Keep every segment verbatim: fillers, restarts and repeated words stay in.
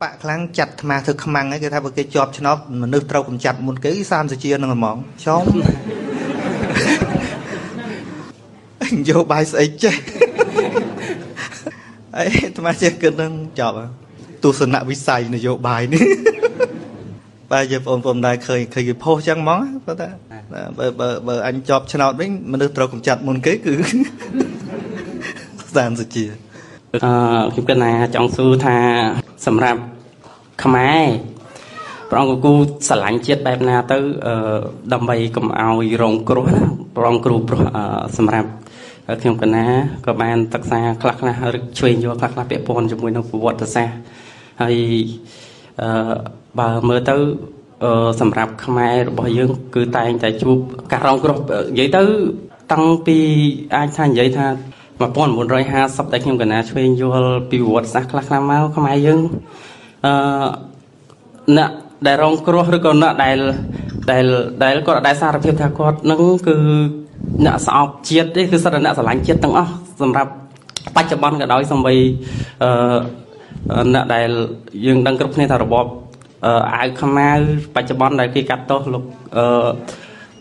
Bạn kháng chặt mà thực măng ấy, cái thay vào cái chọp cho nó nước trâu cũng chặt một cái san rồi chia nó mỏng chó. Anh vô bài sấy chứ. Ấy, tụi mà chơi cứ nâng chọp à. Tu sơn nạ vi sai nó vô bài nữa. Ba giờ bọn bọn đại khơi khơi cái phô chăng món đó ta. Bờ bờ bờ anh chọp cho nó đấy, mà nước trâu cũng chặt một cái cứ san rồi chia. Ờ, cái này trong sư tha sầm rạp khmai, bọn cô sờ lạnh chết bẹp na tới đầm bay cầm ao rồng cua, rồng cua sầm rạp, thêm cái này các bạn tách ra khạc na, chuyên vô khạc na bẹp bồn cho mùi nó vọt ra, hay bà mới tới sầm rạp khmai rồi dương cứ tay chạy chụp cả rồng cua, vậy tới tăng pi ai thay vậy tha mà bọn một rồi ha sắp tới khi mình nói chuyện vô biểu vật sắc lắc làm áo không ai dưng nè đại rong cua rồi còn nè đại đại đại còn đại sa phiêu thác còn nâng cứ nè sọc chết đấy cứ sau đó nè sờ lạnh chết tăng ó sầm rạp bắt cho bọn cái đói xong bây nè đại dưng đang cướp này thà robot ai không ai bắt cho bọn đại kia cắt to lúc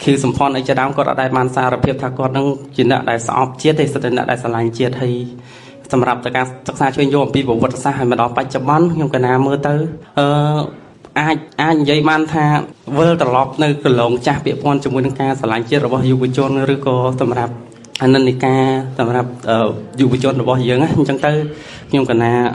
khi sầm phong ấy cho đám có đại man sa lập hiệp thạc con đang chỉ nợ đại sọp chết thì sẽ nợ đại sản lành chết thì sầm rạp tất cả tất cả chuyện vô bị bộ vật sa hay mà đó phải chấm bắn nhưng cái nào mơ tới ai ai vậy man tha vơ tờ lọp nơi cửa lồng cha bị con trong quân ca sản lành chết rồi bao nhiêu quân chôn rồi có sầm rạp anh nên đi ca sầm rạp dù quân chôn rồi bao nhiêu á chẳng tới nhưng cái nào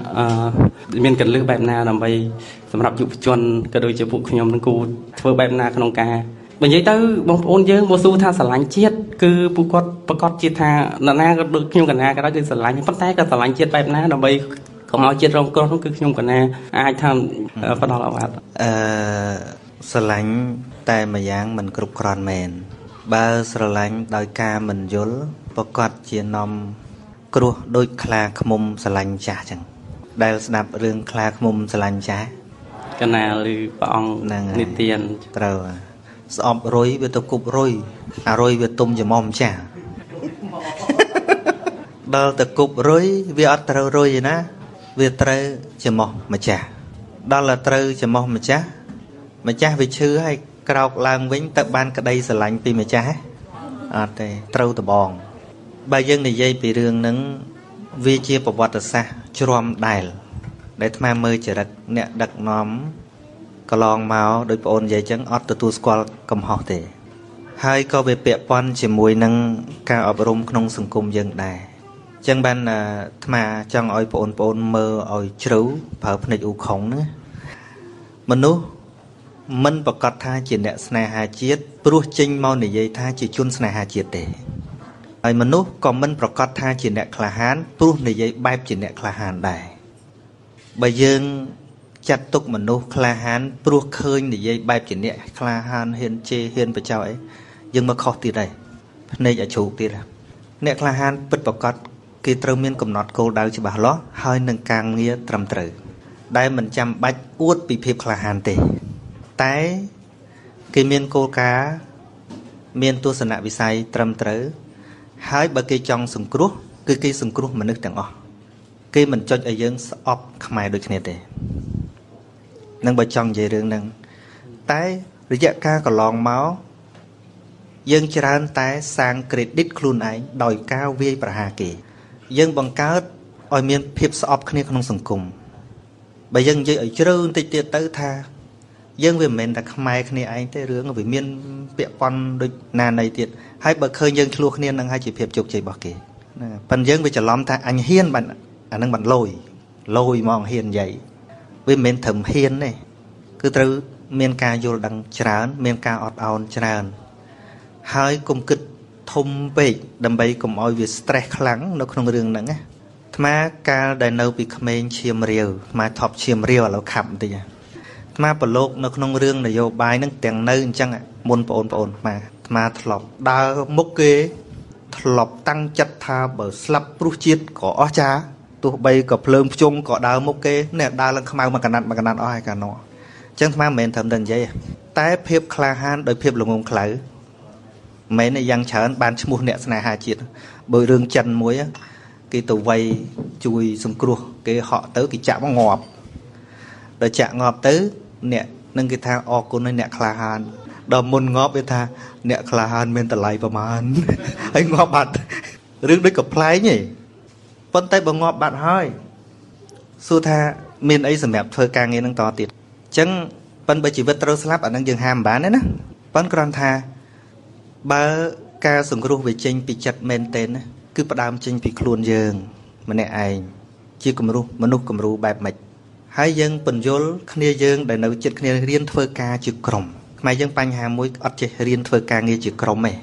miền cần lư bẹp nào làm vậy sầm rạp dù quân chôn cái đôi chữ phụ nhom đang cù vơ bẹp nào không ca bởi vậy tới bóng ôn dương bố su tha sả lánh chết cứ bố cốt bố cốt chết tha nà na được khiêm cả na cái đó chơi sả lánh bắt tay cả sả lánh chết bẹp na đồng bây không nói chết rong con không cứ khiêm cả na ai tham bắt đầu là bạn sả lánh tại mà giang mình cướp còn mền ba sả lánh đòi ca mình dối bố cốt chia nằm cướp đôi khla khmum sả lánh chả chẳng đây là đường khla khmum sả lánh chả cái nào lư bong nít tiền trâu sọp rồi về tập cục rồi à rồi về tôm giờ mòm chả đào tập cục rồi về ăn trâu rồi vậy nè về trâu giờ mòm mà chả đó là trâu giờ mòm mà chả mà chả về chư hay cào làng vĩnh tập ban cái đây sờ lạnh vì mà chả à đây trâu tập bòn bây giờ này dây bị đường nắng vi chia bọc bọt xa chrom đài để tham mơ chỉ đặt nè đặt nóm có lòng máu đối bọn dây chẳng ọt tù squal cầm họ thế hai có về bẹp bọn chỉ mùi nâng ca ọp rung nông sừng cung dân đài chẳng ban là thma chẳng oi bọn bọn mơ oi trấu phở phân địch ủ khống nữa mình nú mình bọc cọt tha chỉ nẹ sài hà chiết bố chinh mau nỉ dây tha chỉ chun sài hà chiết để ai mình nú còn mình bọc cọt tha chỉ nẹ khla hán bố nỉ dây bẹp chỉ nẹ khla hán đài bây giờ chặt tục mình nô khla hán pro khơi để dây bài chỉ nè khla hán hiền chê hiền bờ chào ấy nhưng mà khó tiền này này là chủ tiền nè khla hán bật bọc cọt kia trâu miên cầm nọt cô đào chỉ bà ló hơi nâng càng nghĩa trầm trừ đây mình chăm bách uất bị phê khla hán tệ tái kia miên cô cá miên tu sơn nạ bị sai trầm trừ hai bờ kia trong sừng cướp kia kia sừng cướp mình nước chẳng o kia mình cho ai dân ọp khmai được nè tệ năng bờ trong dây đường năng tái rồi dạ ca còn lòng máu dân tràn tái sang credit khuôn ảnh đòi cao vi và hà kỳ dân bằng cao oi miên phép sọp khné trong sùng cùng bây dân dây ở trơn tịch tiệt tới tha dân về mình đã khmai khné ảnh tới rướng về miên bẹ con đôi nà này tiệt hai bờ khơi dân khuôn khné năng hai chỉ phép chụp chạy bỏ kỳ phần dân về chả lom tha anh hiên bạn anh năng bạn lôi lôi mong hiên vậy với miền thẩm hiên này cứ từ miền ca vô đằng tràn miền ca ọt ồn tràn hai cùng kịch thùng bể đầm bể cùng oi việc stress lắng nó không đường nặng á thà ca đại nâu bị comment chiêm riêu mà thọp chiêm riêu là khẩm thì à thà bờ lộc nó không đường là vô bài nó tiếng nơi chăng ạ môn bồn bồn mà thà thọp đào mốc kế thọp tăng chặt tha bờ slap rút chiết có cha tụi bay có phơm chung có đào mốc kê nè đào lên khăm mà cả nặn mà cả nặn oai cả nọ chẳng thà mình thầm đần vậy té phép khla han đôi phép lồng ngông khử mấy này giăng chán bàn chmua nè sài hà chiết bơi rương chân muối cái tàu vây chui sông cua cái họ tới cái chạm ngọt rồi chạm ngọt tới nè nâng cái thang o cô nói nè khla hàn đòi môn ngọt với thang nè khla hàn bên tờ lại bà màn anh ngọt bạch rước đứa cặp lái nhỉ vân tay bà ngọt bạch hơi xua tha mình ấy sẽ mẹp thơ ca nghe nâng to tiệt chẳng vân bởi chỉ vết trâu slap ở nâng dừng hàm bán đấy nè vân còn tha bà ca sừng rùa về trên bị chặt men tên cứ bắt đam trên bị khuôn dường mà nè ai chỉ cầm rùa mà nút cầm rùa bẹp mệt hai dân bình dối khné dân để nấu chật khné riêng thưa ca chịu cồng mai dân banh hà mối ắt chơi riêng thưa ca nghe chịu cồng mày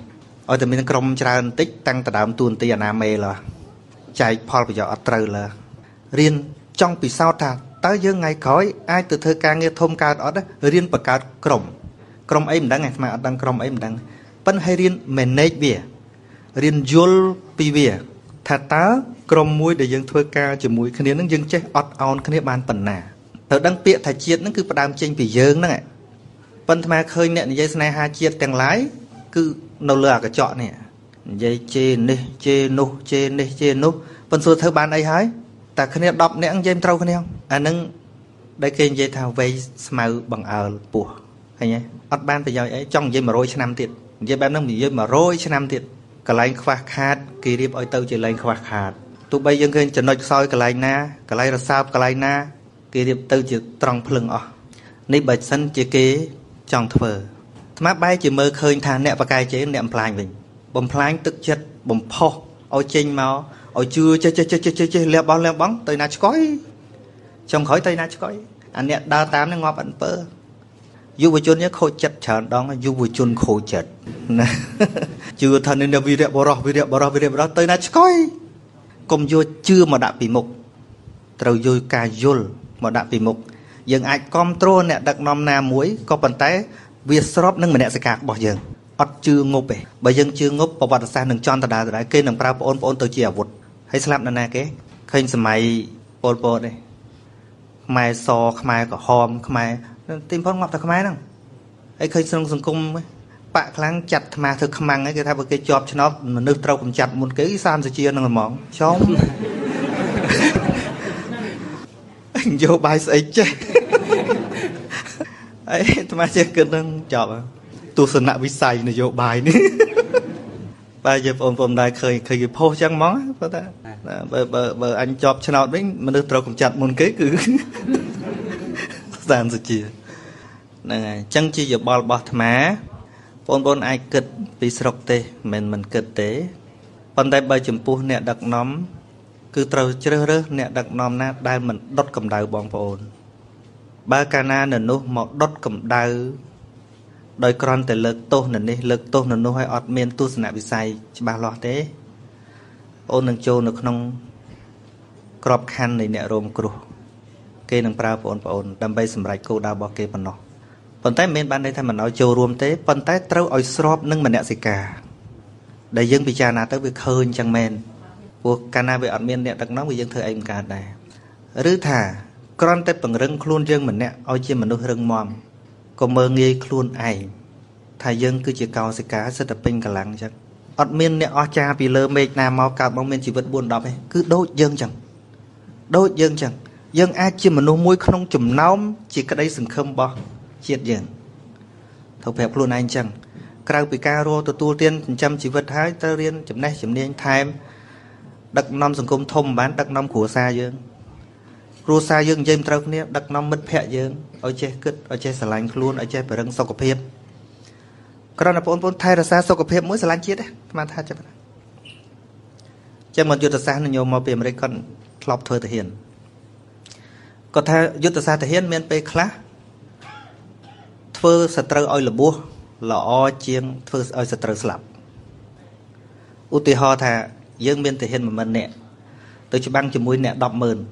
ở từ mình cồng trà tích tăng từ đám tuôn tây nam mê là chạy Paul bây giờ ắt trừ là riêng trong vì sao ta tới dân ngày khói ai từ thưa ca nghe thôm ca đó đó riêng bậc ca cồng cồng ấy mình đang ngày mà đang cồng ấy mình đang vẫn hay riêng manage bia riêng dối pi bia thật ta crom muối để dân thưa ca chỉ muối khné nước dân chơi ọt on khné bàn bẩn nà thợ đăng bịa thạch chiết nó cứ bắt đam chênh vì dân đó này vân tham khơi nè dây này hai chiết càng lái cứ nấu lửa cái chọn nè dây chê nè chê nô chê nè chê nô vân số thợ bàn ấy hái ta khné đập nè ăn dây trâu khné không à nâng đây kênh dây thảo vây màu bằng ở bùa hay nhé ọt bàn bây giờ ấy trong dây mà rôi năm tiệt dây bàn nó bị dây mà rôi năm tiệt cả lạnh khoa khát kỳ điệp ở tàu chỉ lạnh khoa khát tụi bây dân khen chỉ nói soi cả lạnh na cả lạnh là sao cả lạnh na kỳ điệp tàu chỉ tròn phừng ọ nấy bạch sân chỉ kế tròn thở tháp bay chỉ mơ khơi thàn nẹt và cài chế nẹt phanh mình bầm phanh tức chết bầm po ở trên màu ở chưa chơi chơi chơi chơi chơi chơi leo bóng leo bóng tới nát cối trong khói tới nát cối anh nẹt đa tám nó ngọt bẩn bơ dù vui chôn nhé khôi chật chở đó là dù vui chôn khôi chật chưa thần nên là vì đẹp bỏ rò vì đẹp bỏ rò vì đẹp bỏ rò tới nát coi công vô chưa mà đã bị mục trâu vô cà vô mà đã bị mục dừng ai control nè đặc nom na muối có bàn tay việc shop nâng mình nè sẽ cạc bỏ dừng ọt chưa ngộp về bởi dân chưa ngộp bỏ vào sang đừng chọn thật đà rồi đấy kê nằm prao ôn ôn tới chìa vụt hãy làm nè nè cái khênh sầm mày ôn ôn đây mai so mai có hòm mai tìm phong ngọc thật máy đâu ấy khơi sông sông cung bạ kháng chặt mà thực khăng ấy cái thay vào cái chọp cho nó mà nước trâu cũng chặt một cái san rồi chia nó làm mỏng chóng anh vô bài sấy chứ ấy mà chơi cái nâng chọp tu sơn nạ với sài này vô bài nữa bây giờ ôm ôm đây khơi khơi cái phô trắng món đó ta bờ bờ bờ anh chọp cho nó đấy mà nước trâu cũng chặt một cái cứ san rồi chia chẳng chỉ giờ bỏ bỏ thả bọn bọn ai kịch bị sọc tê mình mình kịch tê bàn tay bay chìm pu nè đặc nóm cứ trâu chơi rơ nè đặc nóm na đai mình đốt cầm đầu bọn bọn ba cana nè nu một đốt cầm đầu đôi con tại lực tô nè đi lực tô nè nu hay ọt miên tu sanh bị say ba lo thế ôn nâng châu nâng nông crop khăn này nè rôm cru kê nâng prao bọn bọn đâm bay sầm rải câu đào bỏ kê bọn nó phần tay mình ban đây thay mình nói châu rùm thế phần tay trâu oi srop nâng mình nẹt gì cả đại dương bị cha na tới việc hơi chẳng men buộc cana bị ọt miên nẹt đặc nóng vì dân thời anh cả này rứ thả con tay bằng rừng khuôn riêng mình nẹt oi chim mình nuôi rừng mòm còn mơ nghe khuôn ảnh thay dân cứ chỉ cầu gì cả sẽ tập pin cả lắng chắc ọt miên nẹt ọt cha vì lơ mệt nào mau cào bóng miên chỉ vẫn buồn đọc ấy cứ đốt dân chẳng đốt dân chẳng dân ai chim mình nuôi muối không chùm nóng chỉ cái đấy sừng khâm bò chiết dần thầu phép luôn anh chẳng cào bị caro tôi tu tiên chăm chỉ vật hái ta riêng chấm này chấm này time đặc năm sừng công thông bán đặc năm của xa dương rùa xa dương dây trâu kia đặc năm mất phẹ dương ở che cứt ở che sờ lạnh luôn ở che phải răng sau cặp phép còn là bốn bốn thay ra xa sau cặp phép mỗi sờ lạnh chiết đấy mà thay cho cho mình chuột xa nó nhiều màu biển đấy còn lọc thôi thể hiện còn thay chuột xa thể hiện miền tây khác phơ sờ trâu oi là búa là o chiên phơ oi sờ trâu sập u tì ho thà dương biên thể hiện một mình nè tôi chỉ băng chỉ mũi nè đập mền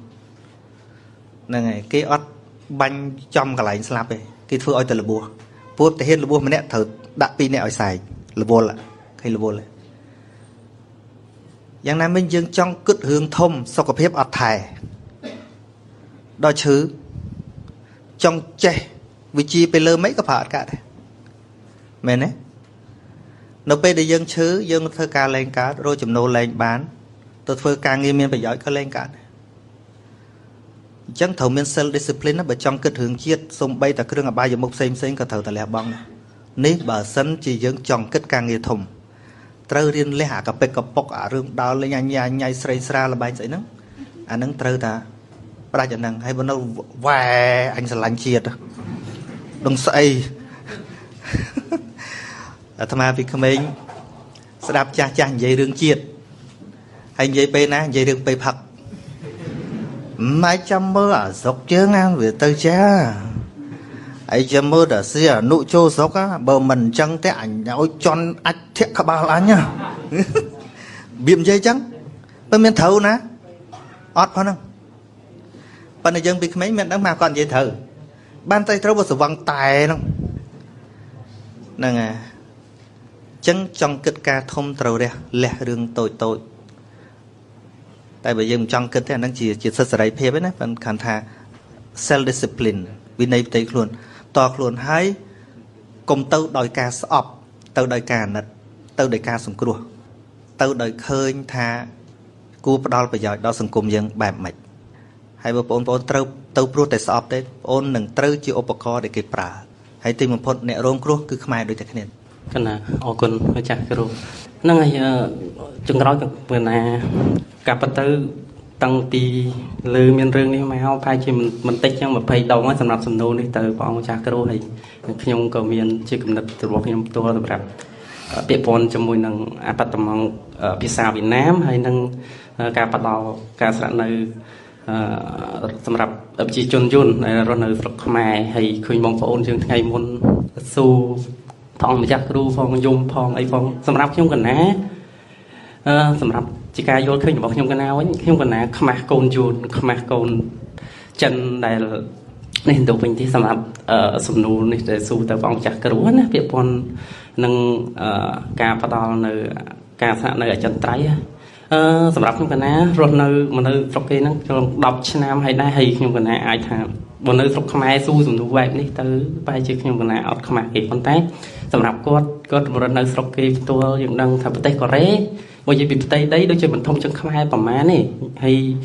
này cái ót banh trong cả lạnh sập ấy cái phơ oi từ là búa búa thể hiện là búa mà nè thở đặt pin nè oi xài là búa là hay là búa là giang nam minh dương trong cất hương thông sau có phép ọt thải đo chứ trong che vì chi phải lơ mấy cái phạt cả đấy, men đấy, nó bây để dân chứ dân thơ ca lên cả rồi chụm nô lên bán, tôi thơ ca nghiêm miên phải giỏi cái lên cả, Chẳng thầu miên self discipline bởi trong kết hướng chiết xong bay ta cứ đừng bay giờ mốc xem xem cả thầu ta lẹ bong nếu bà sân chỉ dưỡng chọn kết càng nghề thùng trâu riêng lấy hạ cà pê cà bọc ở rừng đào lên nhà nhà nhai srei sra là bay dậy nắng anh nắng trâu ta ra cho nàng hay bên đâu về anh sẽ lành chiết đừng say tham gia việc mình sẽ đạp cha cha dây rừng chiết anh dây pe ná dây rừng pe phật mai chăm mơ ở dọc chương an về tơ cha ấy chăm mơ đã xì ở nụ châu dọc á bờ mình trăng té ảnh nhau tròn ách thiệt cả ba lá nhá biếm dây trắng bên miền thầu ná ót phải không bạn này dân bị mấy miền đang mà còn dây thầu ban tay thấu bao giờ văng tài không nè à chân trong kết ca thông tàu đây lẹ đường tội tội tại bây giờ trong kết thế năng chỉ chỉ sơ sài phê với nè phần khán thà self discipline vì này tây luôn to luôn hay cùng tàu đòi cá sọp tàu đòi cá nè tàu đòi cá sùng cua tàu đòi khơi thà cua đo bây giờ đo sùng cùng dân bẹp mệt hay bộ ôn ôn tàu tàu pro tây sọp đấy ôn nâng tàu chỉ opco để kịp trả hay tìm một phút nè rôm cua cứ không ai đối tượng này cái nào ô con phải chặt cái rôm nó ngay chừng đó cái này gặp bất tử tăng tì lười miên rương đi mà không phải chỉ mình mình tích nhưng mà phải đầu nó sầm nạp sầm nô đi từ bọn cha cái đôi này khi ông cầu miên chỉ cầm đặt từ bọn khi ông tua tập rạp bẹp bòn cho mùi năng bắt tầm mong pizza Việt Nam hay năng cà bắt đầu cà sạn nơi sầm nạp tập chỉ chôn chôn này rồi nơi Phật Khmer hay khơi mong phồn trường ngày muốn su phong mà cha cái đôi phong dung phong ấy phong sầm nạp không cần á sầm nạp chỉ ca vô khơi bảo nhung cái nào ấy nhung cái nào khăm ác cồn dồn khăm ác cồn chân này nên tụi mình thì sắm làm sắm đồ này để xu tới vòng chặt cái rúa nè việc còn nâng cà phát to nợ cà sạ nợ chân trái sắm làm nhung cái nào rồi nợ mà nợ trong cái nó đọc trên nam hay đây hay nhung cái nào ai thà bọn nợ trong khăm ai xu sắm đồ vậy đi tới bài chữ nhung cái nào ở khăm ác cái con tép sắm làm có có một lần nợ trong cái tua dựng đăng thằng tây có ré bởi vì bị tây đấy đối với mình thông chân Khmer bằng má này hay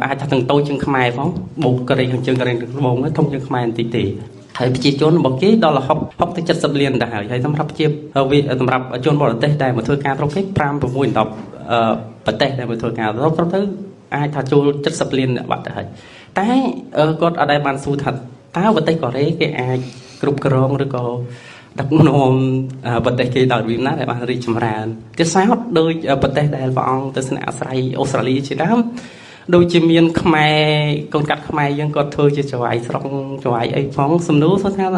ai thằng tôi chân Khmer phóng buộc cái này thằng chân cái này buộc nó thông chân Khmer tỉ tỉ hay chỉ chốn một cái đó là học học tới chất sập liền đại hay tham rập chiêm vì tham rập chốn bỏ tây đây mà thôi ca trong cái pram và mùi đọc bật tây đây mà thôi ca rất rất thứ ai thà chốn chất sập liền bạn thấy tái còn ở đây bàn su thật táo bật tây có đấy cái ai group krong rồi có đặc nôm bật đây cái đợt Việt Nam đại ban Richard Rand cái sao đôi bật đây đại vọng tới sân Australia Australia chỉ đám đôi chim miên Khmer con cắt Khmer vẫn còn thôi chỉ cho ai xong cho ai ấy phóng xâm lúa số sao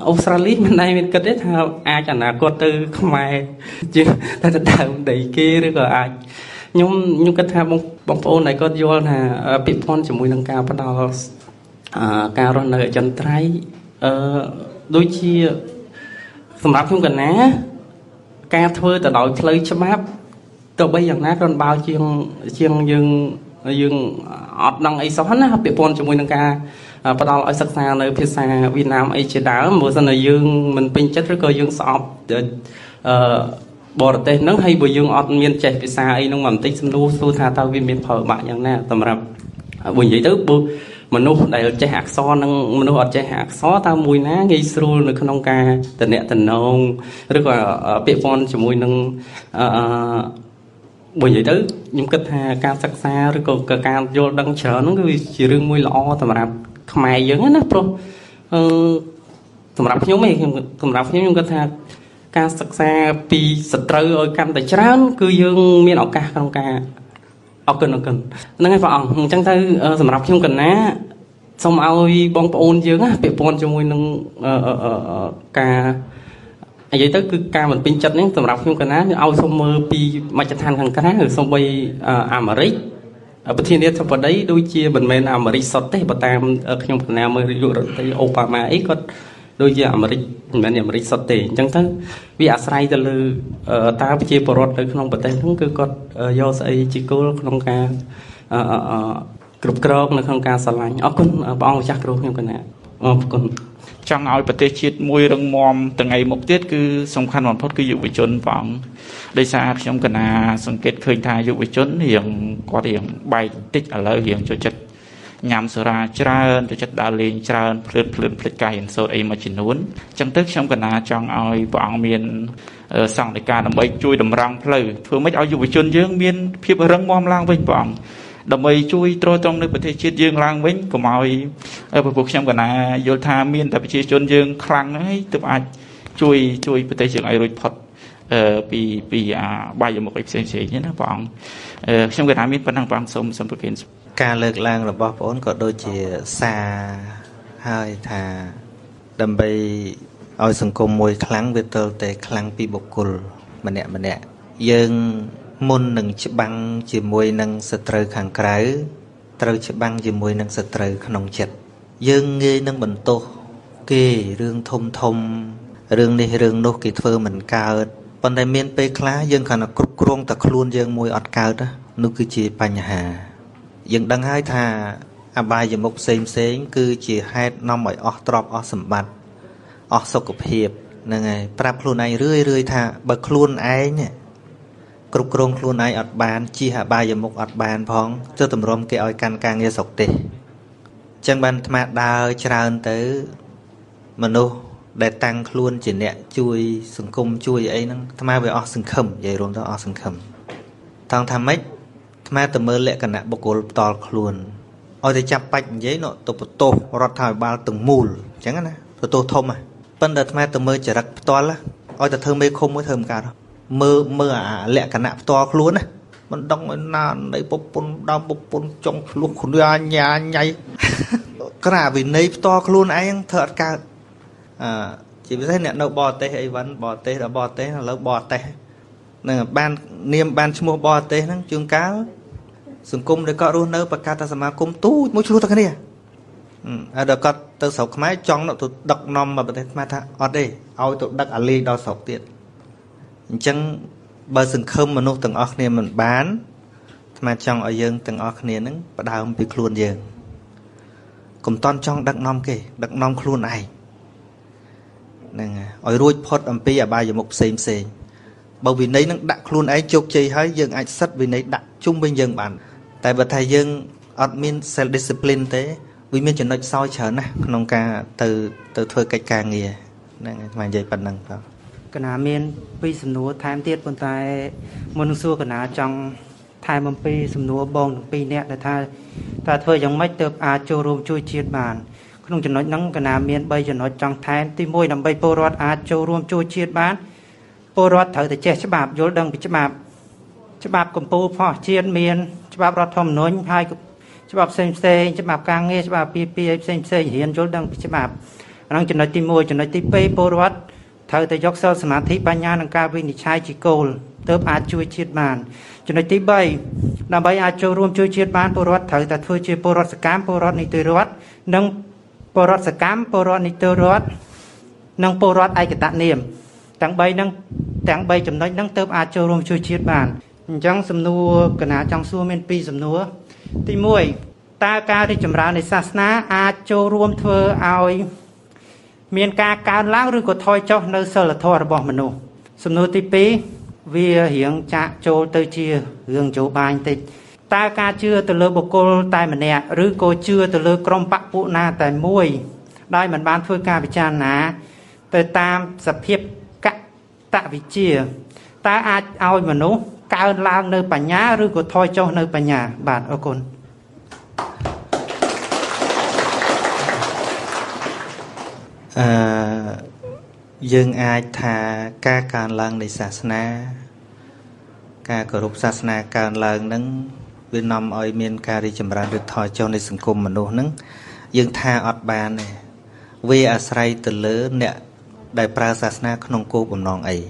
Australia bên đây mình cần đấy thao ai chẳng là con từ Khmer chứ ta đã làm đầy kia rồi còn ai nhưng nhưng cái thao bóng bóng phô này con vô là bị phôn chỉ mùi nâng cao bắt đầu cao rồi nợ chân trái đôi khi sầm rạp không cần ná ca thưa từ đội chơi chấm áp từ bây giờ ná còn bao chiên chiên dương dương ọt năng ấy sót ná bị phôn cho mùi năng ca bắt đầu ở sắc xa nơi phía xa Việt Nam ấy chỉ đá mùa xuân này dương mình pin chất rất cơ dương sọt bỏ tê nắng hay buổi dương ọt miên chạy phía xa ấy nông mầm tích xâm lưu xu tha tao viên miên phở bạn chẳng nè sầm rạp buổi dậy tới buổi mình nuôi đại trái hạt xo năng mình nuôi trái hạt xo ta mùi ná ngay sưu nơi con ông ca tình nẹt tình nông rất là bẹp phon cho mùi năng bởi vậy đó những cái ca sắc xa rồi còn ca vô đăng chờ nó cái chỉ riêng mùi lọ tầm rạp Khmer giống á pro tầm rạp nhóm này tầm rạp nhóm những cái ca sắc xa pi sật trâu ơi cam tại chán cứ dương miên ông ca con ông ca cần nó cần năng cái phòng chẳng thấy sầm rạp không cần á xong ai bong bồn dướng á bị bồn cho môi năng ca vậy tới cứ ca mình pin chật nén sầm rạp không cần á ao xong mơ pi mà chật than thằng cá rồi xong bay Americ ở bên thiên nhiên trong phần đấy đôi chia mình men Americ sọt tới bà tam không cần nào mới dụ tới Obama ấy có đôi chia Americ mình Americ sọt tới chẳng thấy vì Australia từ ta bị chia bọt tới không bật tay không cứ có do say chỉ có không ca group cross là không ca sờ lạnh ở con bao chắc luôn nhưng con này con trong ao bật tay chít môi răng mòm từ ngày một tiết cứ song khăn mòn phốt cứ dụ với chốn vòng đây xa trong con à song kết khơi thai dụ với chốn hiền có hiền bài tích ở lời hiền cho chất nhằm sửa ra tràn từ chất đá lên tràn phượt phượt phượt cả hiện số ấy mà chỉ nún trong tức trong cái nào trong ao bọn miền sòng đại ca đồng bay chui đồng răng phơi thường mấy ao du lịch chuyên dương miền phía bờ răng mom lang với bọn đồng bay chui trôi trong nơi bờ thế chiết dương lang với của mọi ở bờ vực trong cái nào vô tha miền tại bờ chiết chuyên dương khăng ấy tụi ai chui chui bờ thế chiết ai rồi phật bị bị bay vào một cái sền sệt như thế bọn trong cái nào miền bờ răng bọn sông sông bờ biển ca lực lang là bóp ổn có đôi chỉ xa hơi thà đầm bay oi sừng côn môi kháng việt tơ tề kháng pi bộc cùl mình nè mình nè dương môn nâng chữ băng chữ môi nâng sờ trơ kháng cãi trơ chữ băng chữ môi nâng sờ trơ kháng chật dương nghe nâng bẩn tô kì rương thông thông rương này rương nô kì thơ mình cao còn đại miền tây khá dương khả năng cục cong tạc luôn dương môi ọt cao đó nô cứ chỉ bành hà dân đăng hai thà à bài giờ mục xem xem cứ chỉ hai năm mọi ở trọp ở sầm bạt ở sọc cục hiệp này ngay prap luôn ai rưỡi rưỡi thà bật luôn ai nè cục rong luôn ai ở bàn chi hạ bài giờ mục ở bàn phong cho tầm rom cái oi can can nghe sọc tê chẳng bàn mà đào tràn tới mình đâu để tăng luôn chỉ nè chui sừng cung chui ấy năng tham ai về ở sừng khẩm vậy rồi đó ở sừng khẩm thằng tham mấy mà từ mới lệ cả nè bọc cổ to luôn, ôi thì chạm bạch giấy nọ tổ tổ rót thải ba từng mùl, chẳng hạn nè, tổ tổ thôm à, bên đợt mà từ mới chỉ đặt to lá, ôi thì thơm mấy không mới thơm cả đâu, mơ mơ à lệ cả nè to luôn á, mình đong na đấy bọc bún đong bọc bún trong luôn khốn đuôi nhà nhảy, cái nào vì nấy to luôn ấy thật cả, à chỉ biết thế nè đâu bò tê ấy vẫn bò tê là bò tê là lâu bò tê, nè ban niêm ban mua bò tê nó trường cá sùng cung để có luôn nợ bạc ca ta xem mà cung tú mỗi chú thằng này à được có tơ sọc máy trong nó tụt đập nom mà bật lên mà tha ở đây ao tụt đập ở ly đo sọc tiền chẳng bờ sừng khơm mà nô từng ở kia mình bán mà trong ở dương từng ở kia nó bắt đầu bị khuôn dương cùng toàn trong đập nom kì đập nom khuôn này nè ở ruột phật âm pi ở ba giờ một xem xem bởi vì nấy nó đặt khuôn ấy chốt chi hơi dương ai sắt vì nấy đặt chung bên dương bản tại bậc thầy dương admin self discipline thế vì mình chỉ nói soi chở này nông ca từ từ thôi cách ca nghề này mà dạy bản năng vào cái nào miền pi sầm núa tham tiết còn tại môn xưa cái nào trong tham mâm pi sầm núa bông pi nẹt là thay ta thôi giống mấy tờ a châu rôm chui chiết bản không chỉ nói nắng cái nào miền bây giờ nói trong tham ti môi nằm bay porat a châu rôm chui chiết bản porat thở thì che chớp bạc vô đằng bị chớp bạc chụp bạp cầm pô phò chiên miên chụp bạp rót thầm nối hai chụp bạp xem xe chụp bạp càng nghe chụp bạp pi pi xem xe hiện chỗ đang chụp bạp đang chụp nói tim môi chụp nói tim pe pô rót thở tới dốc sâu sám thí ba nha đang ca vi nị chai chỉ cô tớp á chui chiết bàn chụp nói tim bay làm bay á châu rôm chui chiết bàn pô rót thở ta thui chiết pô rót scam pô rót nị tươi rót nâng pô rót scam pô rót nị tươi rót nâng pô rót ai cả tạ niệm tảng bay nâng tảng bay chụp nói nâng tớp á châu rôm chui chiết bàn chẳng sầm nua cái nào chẳng xua men pi sầm nua thì muội ta ca đi chậm ra này sát na a châu rôm thưa aoi miền ca cao láng rừng của thoi cho nơi sơ là thoi là bỏ mình nô sầm nua ti pi vì hiện cha châu tây chia gương châu ba anh tịch ta ca chưa từ lơ bồ cô tai mình nè rứ cô chưa từ lơ crom bắc bộ na tại muội đây mình bán thưa ca bị cha ná tới tam sập hiệp cắt tạ vị chia ta a aoi mình nô cao lang nơi bản nhá rư của thoi cho nơi bản nhà bản ở cồn dương ai thà ca càng lang để sát na ca cổ rục sát na càng lang nâng Việt Nam ở miền ca đi chậm ra được thoi cho nơi sừng côn mà nô nâng dương tha ở bàn này vì ở say từ lớn nè đại pra sát na không cô bẩm nòng ấy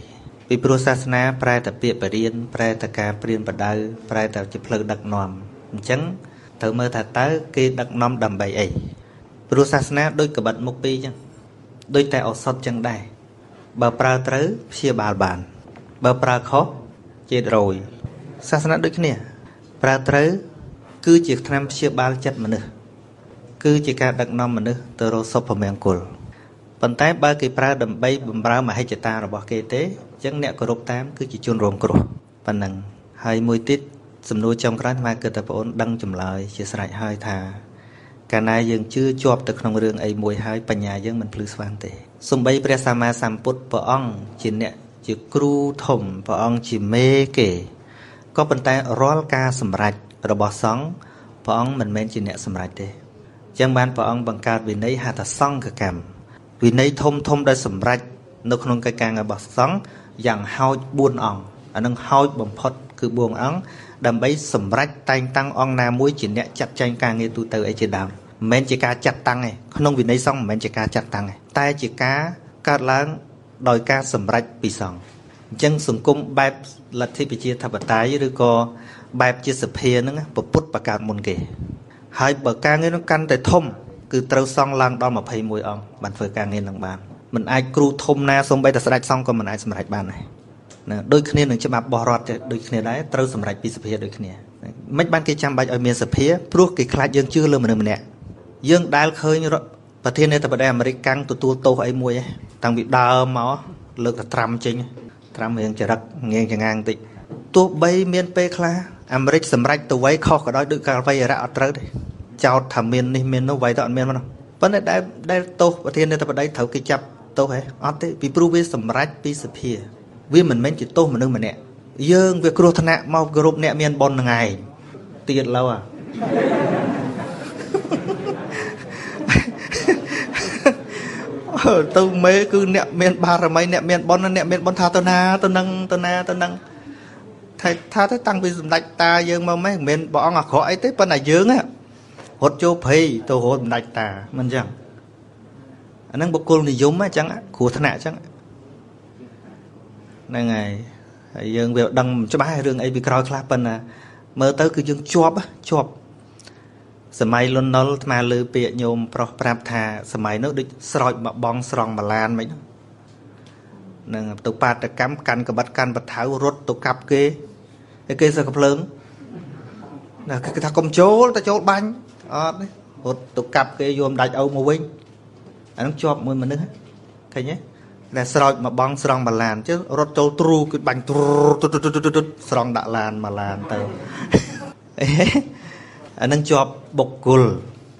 vì pro sát na prai tập biệt bờ riên prai tập cá riên bờ đào prai tập chụp lợn đặc nòm chấn thở mơ thở tới kia đặc nòm đầm bầy ấy pro sát na đôi cả bận một pi chăng đôi tay ở sọt chân đài bờ pra tới chia bàn bàn bờ pra khó chia rồi sát na đôi cái nè pra tới cứ chỉ tham chia bàn chặt mà nữa cứ chỉ cả đặc nòm mà nữa từ rồi sọp phẩm miệng cồn vận tải ba cái pra đầm bầy bầm pra mà hay chả ta là bỏ kia thế chẳng nẹt cổ tám cứ chỉ chôn rồng cổ, phần nặng hai mươi tít, sầm nuôi trong cái mà cứ tập ổn đăng chùm lại chia sẻ hai thà, Cả nay dân chưa chọp từ trong rừng ấy mùi hai bà nhà dân mình phư xoan tế. Xung bây bà xa ma xàm bút bà ông chỉ nẹ chỉ cru thùm bà ông chỉ mê kể. Có bần tay rôl ca xâm rạch rồi bỏ sống bà ông mình mên chỉ nẹ xâm rạch tế. Chẳng bán bà ông bằng ca vì nấy hạ thật xong cả kèm. Vì nấy thông thông đôi xâm rạch nó không cái càng ở bỏ sống dàng hao buôn ổng. Ở nâng hao bầm phốt cứ buông ổng. Đầm bấy xâm rạch tăng tăng ong na mũi chỉ nẹ chặt chanh ca nghe tụ tờ ấy trên đảo. Mình chỉ cá chặt tăng này, không vì nấy xong mình chỉ cá chặt tăng này. Ta chỉ cá cá láng đòi cá sầm rạch bị sòng. Dân sùng cung bẹp là thi bị chia thập tái rồi co bẹp chia sập hề nữa, bập bút bạc cạn mồn kề. Hai bờ cá nghe nó căn tại thôm, cứ trâu xong lang đo mà phơi mùi ông, bàn phơi cá nghe lằng bàn. Mình ai cru thôm na xong bây ta sầm rạch xong còn mình ai sầm rạch bàn này. Đôi khi nên chấm áp bò rót, đôi khi đấy trâu sầm rạch bị sập hề đôi khi. Mấy ban kia chăm bài ở miền sập hề, pruốc cái khai dân chưa lơm mình nè. Dương đá khơi như rồi, và thiên này tập đại American tụt tụt tụt ấy mui ấy, tăng bị đau máu, lực là Trump chính, Trump hiện chỉ đặt ngang chỉ ngang tị, tụt bay miền Tây là American sầm rách tụt vay kho cả đó được cả vay ra ở trời đấy, chào thảm miền này miền nó vay tận miền mà nó, vấn đề đại đại tụt và thiên này tập đại thấu cái chập tụt ấy, ở thế bị pruvi sầm rách bị sập hìa, vì mình mấy chỉ tụt mình đừng mình nè, dương việc group thằng nè mau group nè miền bon ngày, tiền lâu à. Tôi mấy cứ nẹm miền ba rồi mấy nẹm miền bon nó nẹm miền bon tha tôi na tôi nâng tôi na tôi nâng thay tha thế tăng vì lạch ta dương mà mấy miền bỏ ngọc khỏi tới bên này dương á hốt châu phi tôi hốt lạch ta mình chẳng anh đang bốc côn thì giống á chẳng á của thân nạ chẳng này ngày dương về đăng cho bái đường ấy bị còi clap bên à mơ tới cứ dương chọp á chọp sầm ai luôn nói mà lừa bịa nhôm propaganda sầm ai nước đứt sỏi mà bong sòng mà lan mấy đó nè tụ ba tụ cắm cắn cả bắt cắn bắt tháo rốt tụ cặp kê kê sao cặp lớn nè cái thằng công chốt ta chốt bánh ót đấy rốt tụ cặp kê nhôm đại âu màu vinh anh nó cho môi mình nữa thấy nhé là sỏi mà bong sòng mà lan chứ rốt chốt trù cái bánh sòng đã lan mà lan tờ anh đang chọp bọc cùl,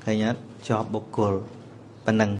thấy nhá, chọp bọc cùl, bên năng.